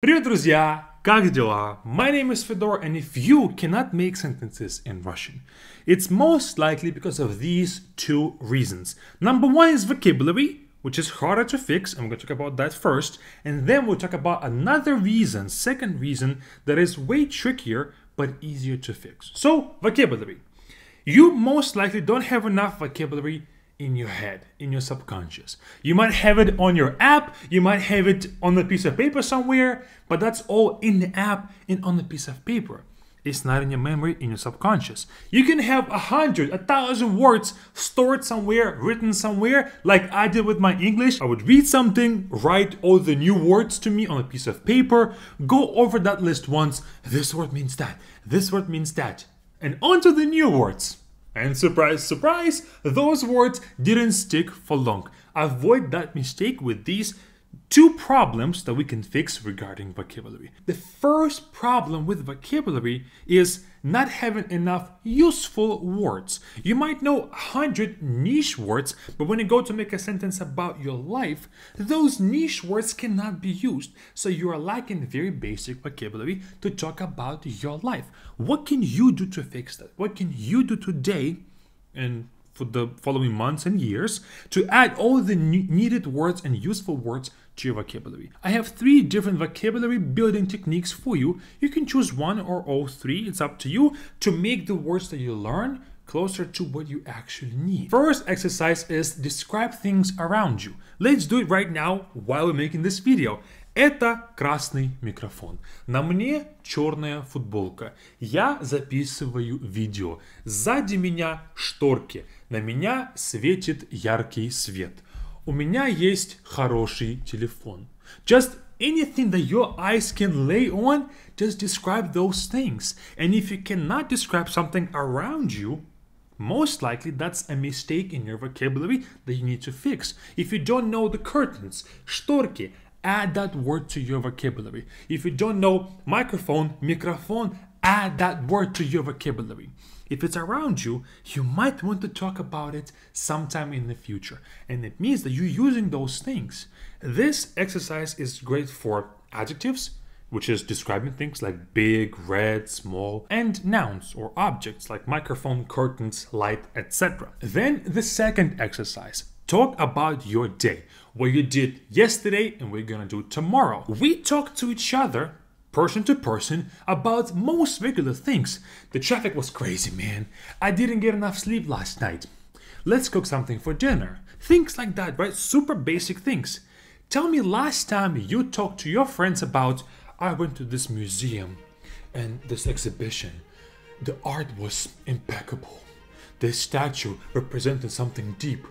Привет, друзья! Как дела? My name is Fedor, and if you cannot make sentences in Russian, it's most likely because of these two reasons. Number one is vocabulary, which is harder to fix, and we're going to talk about that first, and then we'll talk about another reason, second reason, that is way trickier but easier to fix. So, vocabulary. You most likely don't have enough vocabulary in your head, in your subconscious. You might have it on your app, you might have it on a piece of paper somewhere, but that's all in the app and on the piece of paper. It's not in your memory, in your subconscious. You can have 100, 1,000 words stored somewhere, written somewhere, like I did with my English. I would read something, write all the new words to me on a piece of paper, go over that list once, this word means that, this word means that, and on to the new words. And surprise, surprise, those words didn't stick for long. Avoid that mistake with these two problems that we can fix regarding vocabulary. The first problem with vocabulary is not having enough useful words. You might know 100 niche words, but when you go to make a sentence about your life, those niche words cannot be used. So you are lacking very basic vocabulary to talk about your life. What can you do to fix that? What can you do today and for the following months and years to add all the needed words and useful words to your vocabulary? I have three different vocabulary building techniques for you. You can choose one or all three, it's up to you, to make the words that you learn closer to what you actually need. First exercise is describe things around you. Let's do it right now while we're making this video. Это красный микрофон. На мне черная футболка. Я записываю видео. Сзади меня шторки. На меня светит яркий свет. У меня есть хороший телефон. Just anything that your eyes can lay on, just describe those things. And if you cannot describe something around you, most likely that's a mistake in your vocabulary that you need to fix. If you don't know the curtains, шторки, add that word to your vocabulary. If you don't know microphone, микрофон, add that word to your vocabulary. If it's around you, you might want to talk about it sometime in the future. And it means that you're using those things. This exercise is great for adjectives, which is describing things like big, red, small, and nouns or objects like microphone, curtains, light, etc. Then the second exercise. Talk about your day, what you did yesterday and what you're gonna do tomorrow. We talk to each other, person to person, about most regular things. The traffic was crazy, man. I didn't get enough sleep last night. Let's cook something for dinner. Things like that, right? Super basic things. Tell me last time you talked to your friends about, I went to this museum and this exhibition. The art was impeccable. This statue represented something deep.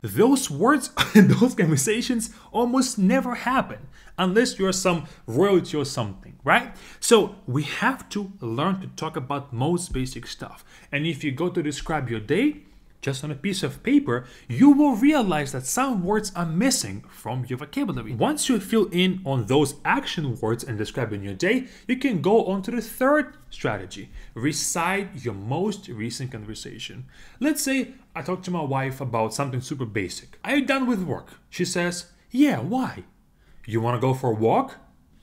Those words and those conversations almost never happen unless you're some royalty or something, right? So we have to learn to talk about most basic stuff. And if you go to describe your day, just on a piece of paper, you will realize that some words are missing from your vocabulary. Once you fill in on those action words and describing your day, you can go on to the third strategy. Recite your most recent conversation. Let's say I talked to my wife about something super basic. Are you done with work? She says, yeah, why? You want to go for a walk?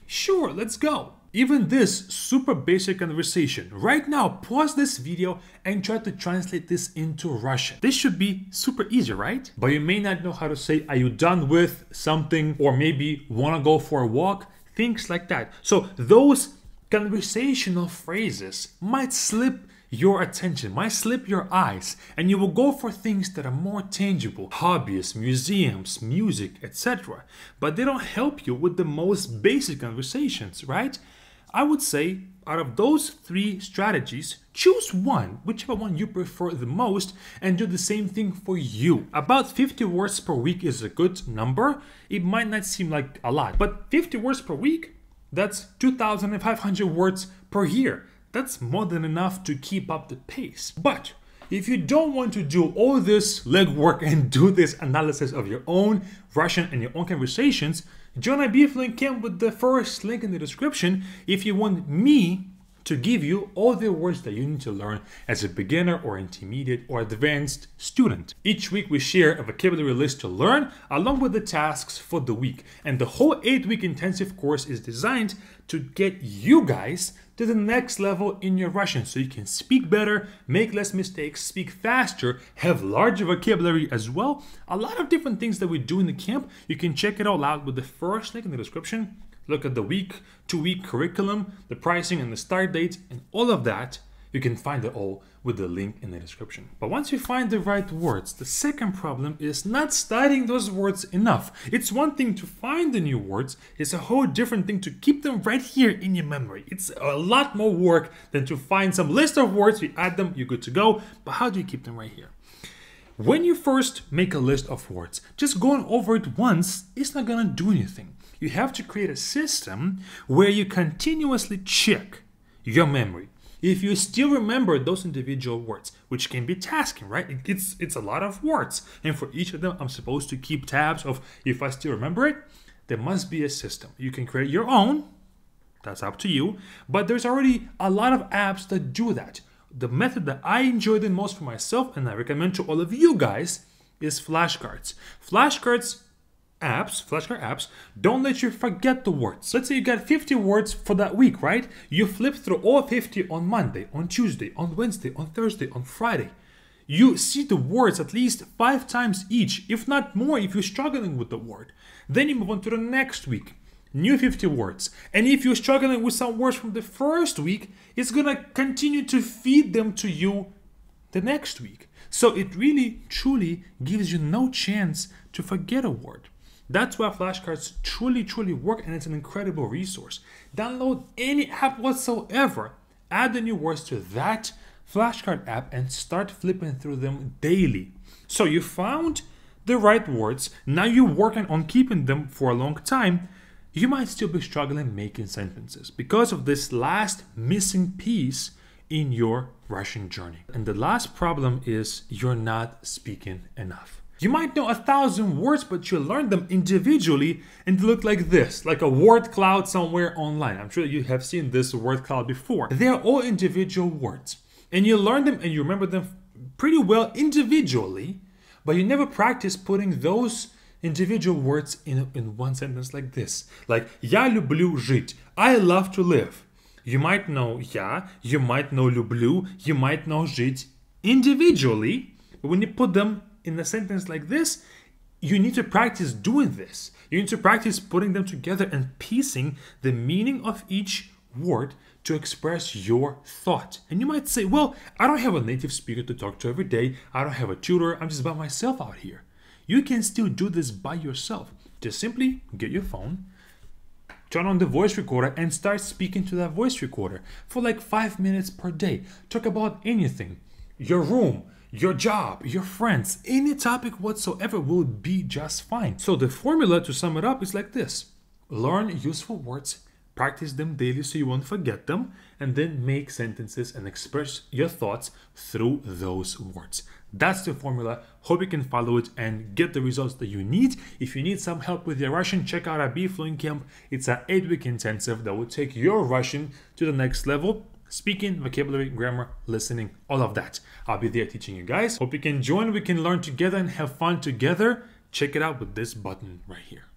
Sure, let's go. Even this super basic conversation, right now pause this video and try to translate this into Russian. This should be super easy, right? But you may not know how to say, are you done with something? Or maybe wanna go for a walk? Things like that. So those conversational phrases might slip your attention, might slip your eyes, and you will go for things that are more tangible, hobbies, museums, music, etc. But they don't help you with the most basic conversations, right? I would say, out of those three strategies, choose one, whichever one you prefer the most, and do the same thing for you. About 50 words per week is a good number. It might not seem like a lot, but 50 words per week, that's 2,500 words per year. That's more than enough to keep up the pace. But if you don't want to do all this legwork and do this analysis of your own Russian and your own conversations, join our BeFluent camp with the first link in the description if you want me to give you all the words that you need to learn as a beginner or intermediate or advanced student. Each week we share a vocabulary list to learn along with the tasks for the week. And the whole 8-week intensive course is designed to get you guys to the next level in your Russian so you can speak better, make less mistakes, speak faster, have larger vocabulary as well. A lot of different things that we do in the camp. You can check it all out with the first link in the description. Look at the week to week curriculum, the pricing and the start dates and all of that. You can find it all with the link in the description. But once you find the right words, the second problem is not studying those words enough. It's one thing to find the new words, it's a whole different thing to keep them right here in your memory. It's a lot more work than to find some list of words, you add them, you're good to go. But how do you keep them right here? When you first make a list of words, just going over it once, it's not gonna do anything. You have to create a system where you continuously check your memory. If you still remember those individual words, which can be tasking, right? It's a lot of words. And for each of them, I'm supposed to keep tabs of if I still remember it, there must be a system. You can create your own, that's up to you, but there's already a lot of apps that do that. The method that I enjoy the most for myself and I recommend to all of you guys is flashcards. Flashcard apps don't let you forget the words. Let's say you got 50 words for that week, right? You flip through all 50 on Monday, on Tuesday, on Wednesday, on Thursday, on Friday. You see the words at least 5 times each, if not more if you're struggling with the word. Then you move on to the next week. New 50 words. And if you're struggling with some words from the first week, it's gonna continue to feed them to you the next week. So it really, truly gives you no chance to forget a word. That's why flashcards truly work, and it's an incredible resource. Download any app whatsoever, add the new words to that flashcard app and start flipping through them daily. So you found the right words, now you're working on keeping them for a long time. You might still be struggling making sentences because of this last missing piece in your Russian journey. And the last problem is you're not speaking enough. You might know 1,000 words, but you learn them individually and they look like this, like a word cloud somewhere online. I'm sure you have seen this word cloud before. They're all individual words and you learn them and you remember them pretty well individually, but you never practice putting those individual words in one sentence like this, like я люблю жить, I love to live. You might know я, you might know люблю, you might know жить individually, but when you put them in a sentence like this, you need to practice doing this. You need to practice putting them together and piecing the meaning of each word to express your thought. And you might say, well, I don't have a native speaker to talk to every day. I don't have a tutor. I'm just by myself out here. You can still do this by yourself. Just simply get your phone, turn on the voice recorder and start speaking to that voice recorder for like 5 minutes per day. Talk about anything, your room, your job, your friends, any topic whatsoever will be just fine. So the formula to sum it up is like this. Learn useful words, practice them daily so you won't forget them, and then make sentences and express your thoughts through those words. That's the formula. Hope you can follow it and get the results that you need. If you need some help with your Russian, check out our BeFluent camp. It's an 8-week intensive that will take your Russian to the next level. Speaking, vocabulary, grammar, listening, all of that. I'll be there teaching you guys. Hope you can join. We can learn together and have fun together. Check it out with this button right here.